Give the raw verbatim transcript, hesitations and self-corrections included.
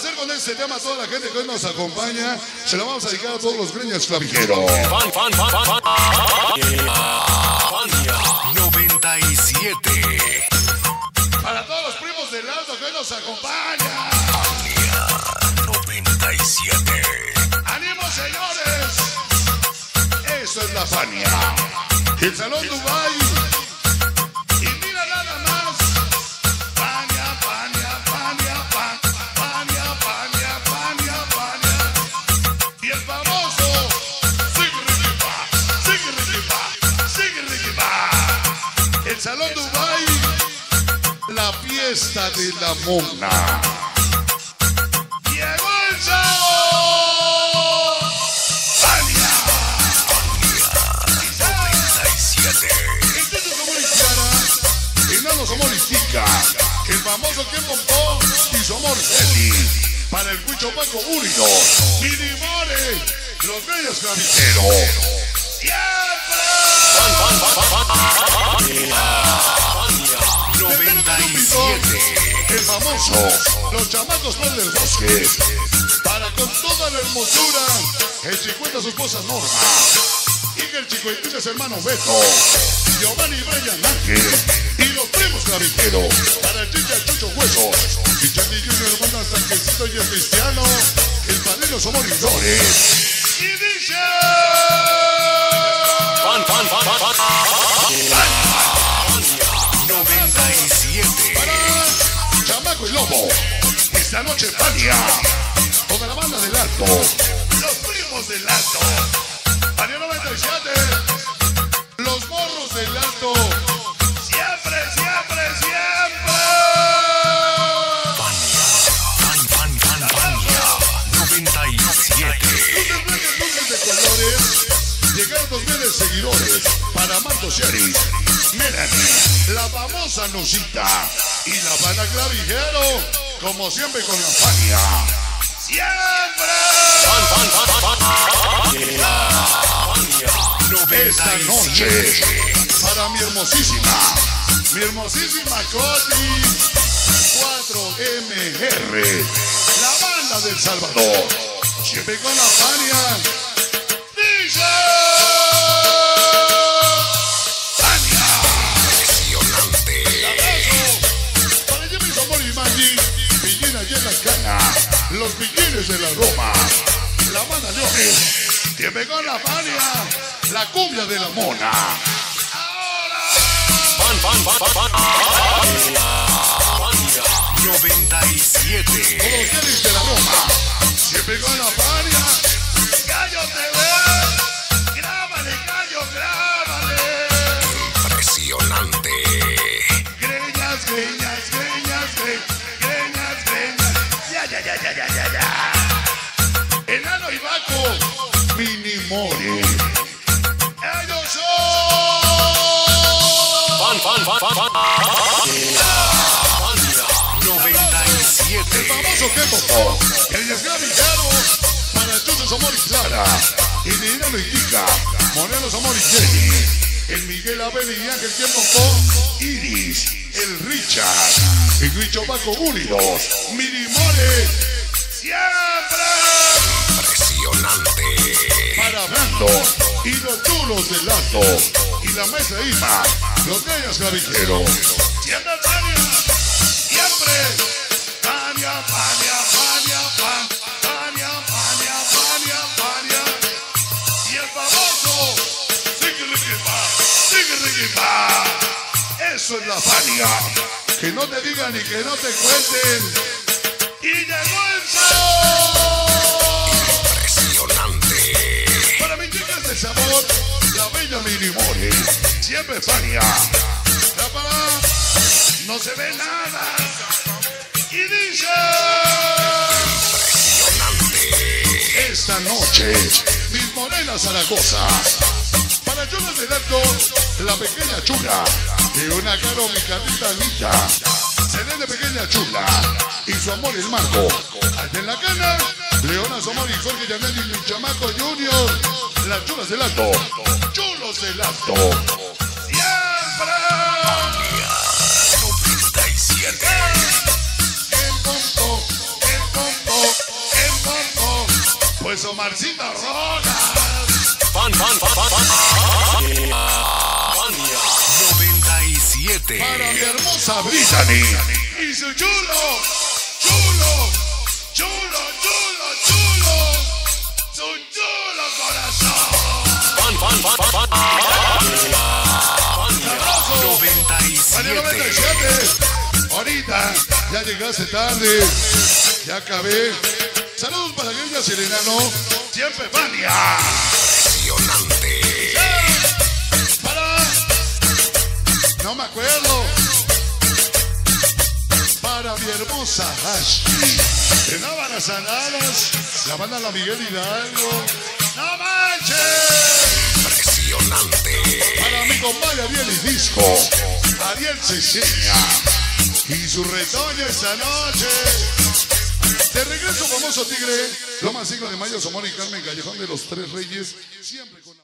complacer con este tema a toda la gente que hoy nos acompaña. Se lo vamos a dedicar a todos los greñas clavijeros. noventa y siete. Para todos los primos del lado que hoy nos acompañan. noventa y siete. ¡Ánimo, señores! Eso es la Fania. El Salón Dubai. Salón Dubai, la fiesta de la mona. Llegó el Salón Fania noventa y siete. El título como Richard, el nano Zamoris, el famoso Kepo y Somor Kelly. Para el Gricho Banco Unidos, Miri, los medios claviteros. noventa y siete. El famoso, los chamacos van del bosque. Para con toda la hermosura, el chicueta, su esposa Norma. Y el chicuetito es hermano Beto, Giovanni Ryan Ángel. Y los primos clavijeros. Para el chicha, chucho, huesos. Richard y Junior, hermanas, tanquecito y el cristiano. El padrino somos Unidos. Y dice. Pan, pan, pan, pan, pan, pan. noventa y siete. Para Chamaco y Lobo. Esta noche Fania. Toda la banda del Alto. Los primos del Alto. Fania noventa y siete. Los morros del Alto. Siempre, siempre, siempre. Fania, Fania, Fania, Fania noventa y siete. Luces blancas, luces de colores. Llegaron dos miles de seguidores para Mando Sherry, Melanie, la famosa Nusita y la banda clavijero, como siempre con la Fania. ¡Siempre! Esta noche, para mi hermosísima, mi hermosísima Coti cuatro M R, la banda del Salvador, siempre con la Fania. Los piquines de la Roma, la banda Leones, que pegó la Fania, la cumbia de la mona. Ahora, noventa y siete. Los Kelly de la Roma, que pegó la Fania, gallo te ve, grábale, gallo, grábale. Impresionante. Greñas, greñas, greñas, greñas. Ya, ya, ya, ya, ya. Enano y Banco, Minimore. Ellos son. Fan, fan, fan, fan. noventa y siete. El famoso Kepo. El desgavillado. Marachoso, Zamoris, Clara. El Niro y Tigre. Moreno, Zamoris, Kelly. El Miguel Aveli y Ángel, tiempo con Iris. El Richard, el Gricho Banco Unidos, Miri More, siempre. Impresionante. Para Brando y los duros del Alto y la mesa Ima, los gallas clavijeros. Siempre Fania, siempre. Fania, Fania, Fania, Fania, Fania, Fania, Fania. Y el famoso, sigue riquipa, sigue riquipa. Eso es la Fania, que no te digan y que no te cuenten. Y llegó el sabor. Impresionante. Para mis chicas de sabor, la bella Miri More, siempre Fania. No se ve nada. Y dice. Impresionante. Esta noche, mis morenas Zaragoza. Para Jonas de Largo, la pequeña chula. Y una caro, mi carita linda. Seré de pequeña chula. Y su amor es Marco. Allá en la cana, Leona Somari, Jorge Llanelli, mi chamaco Junior. Las chulas del Alto. Chulos del Alto. Siempre. noventa y siete. El punto, el punto. Omarcita Rojas. Fan, fan, fan, fan, fan. Fania noventa y siete. Para mi hermosa Brittany. Y su chulo, chulo, chulo, chulo, chulo. Su chulo corazón. Fan, fan, fan, fan, fan. Fania noventa y siete. Ahorita ya llegaste tarde, ya acabé. Saludos para Gilda Serena, ¿no? Siempre Fania. Impresionante. Para. No me acuerdo. Para mi hermosa Ash. En Habanas Aladas, la banda la Miguel Hidalgo. ¡No manches! Impresionante. Para mi compadre Ariel y Disco. Ariel Seseña. Y su retoño esta noche. De regreso, famoso Tigre. Loma cinco de mayo, Zamoris y Carmen Callejón de los Tres Reyes. Siempre con